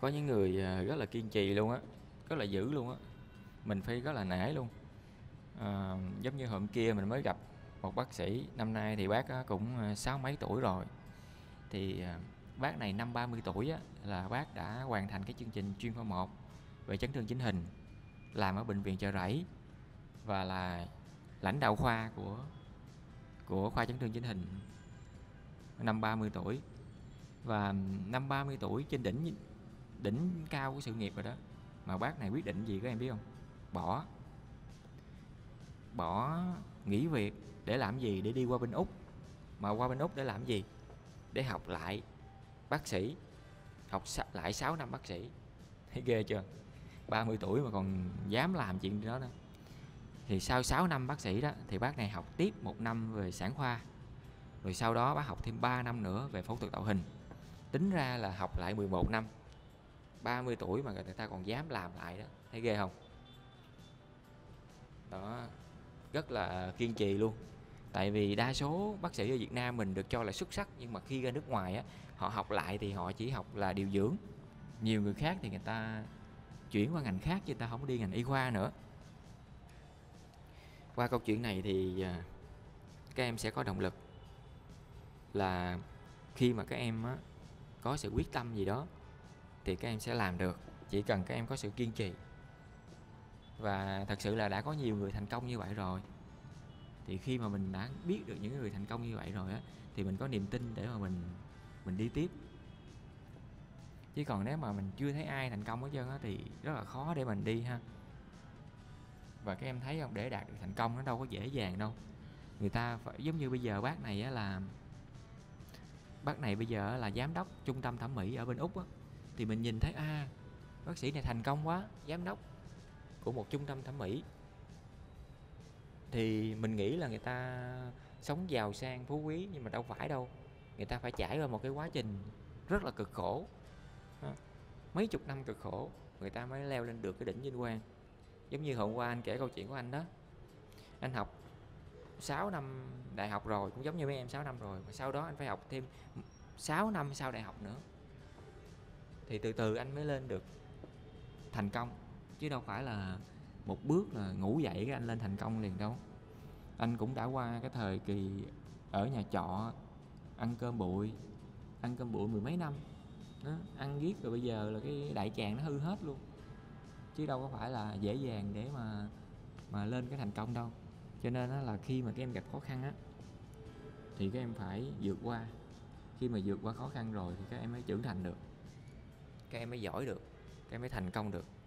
Có những người rất là kiên trì luôn á, rất là dữ luôn á, mình phải rất là nể luôn. Giống như hôm kia mình mới gặp một bác sĩ, năm nay thì bác cũng 60 mấy tuổi rồi. Thì bác này năm 30 tuổi á, là bác đã hoàn thành cái chương trình chuyên khoa 1 về chấn thương chỉnh hình, làm ở bệnh viện Chợ Rẫy và là lãnh đạo khoa của khoa chấn thương chỉnh hình năm 30 tuổi. Và năm 30 tuổi trên đỉnh cao của sự nghiệp rồi đó, mà bác này quyết định gì các em biết không? Bỏ nghỉ việc để làm gì? Để đi qua bên Úc. Mà qua bên Úc để làm gì? Để học lại bác sĩ, học lại 6 năm bác sĩ. Thấy ghê chưa? 30 tuổi mà còn dám làm chuyện đó nữa. Thì sau 6 năm bác sĩ đó thì bác này học tiếp 1 năm về sản khoa, rồi sau đó bác học thêm 3 năm nữa về phẫu thuật tạo hình. Tính ra là học lại 11 năm. 30 tuổi mà người ta còn dám làm lại đó, thấy ghê không? Đó, rất là kiên trì luôn. Tại vì đa số bác sĩ ở Việt Nam mình được cho là xuất sắc, nhưng mà khi ra nước ngoài á, họ học lại thì họ chỉ học là điều dưỡng. Nhiều người khác thì người ta chuyển qua ngành khác chứ người ta không đi ngành y khoa nữa. Qua câu chuyện này thì các em sẽ có động lực, là khi mà các em á, có sự quyết tâm gì đó thì các em sẽ làm được, chỉ cần các em có sự kiên trì. Và thật sự là đã có nhiều người thành công như vậy rồi. Thì khi mà mình đã biết được những người thành công như vậy rồi á, thì mình có niềm tin để mà mình đi tiếp. Chứ còn nếu mà mình chưa thấy ai thành công hết trơn á thì rất là khó để mình đi ha. Và các em thấy không, để đạt được thành công nó đâu có dễ dàng đâu. Người ta phải, giống như bây giờ bác này á, là bác này bây giờ là giám đốc trung tâm thẩm mỹ ở bên Úc á, thì mình nhìn thấy bác sĩ này thành công quá, giám đốc của một trung tâm thẩm mỹ, thì mình nghĩ là người ta sống giàu sang phú quý, nhưng mà đâu phải đâu. Người ta phải trải qua một cái quá trình rất là cực khổ, mấy chục năm cực khổ người ta mới leo lên được cái đỉnh vinh quang. Giống như hôm qua anh kể câu chuyện của anh đó, anh học 6 năm đại học rồi, cũng giống như mấy em 6 năm rồi, mà sau đó anh phải học thêm 6 năm sau đại học nữa, thì từ từ anh mới lên được thành công, chứ đâu phải là một bước là ngủ dậy cái anh lên thành công liền đâu. Anh cũng đã qua cái thời kỳ ở nhà trọ, ăn cơm bụi mười mấy năm đó, ăn giết rồi bây giờ là cái đại tràng nó hư hết luôn, chứ đâu có phải là dễ dàng để mà lên cái thành công đâu. Cho nên là khi mà các em gặp khó khăn á thì các em phải vượt qua. Khi mà vượt qua khó khăn rồi thì các em mới trưởng thành được, các em mới giỏi được, các em mới thành công được.